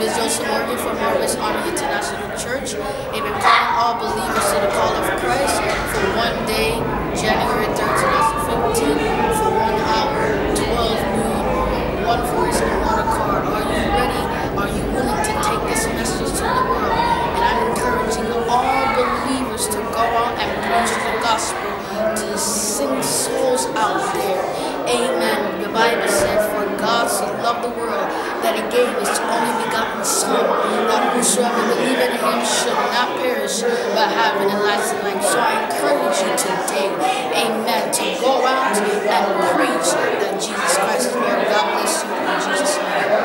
name is Joseph Morgan from Harvest Army International Church. I've been calling all believers to the call of Christ for one day, January 3rd, 2015, for 1 hour, 12 noon, 1 voice and not a card. Are you ready? Are you willing to take this message to the world? And I'm encouraging all believers to go out and preach the gospel to sing souls out there. Amen. The Bible said, "For God so loved the world that He gave His only begotten Son, that whosoever believeth in Him should not perish, but have an everlasting life." So I encourage you today, amen, to go out and preach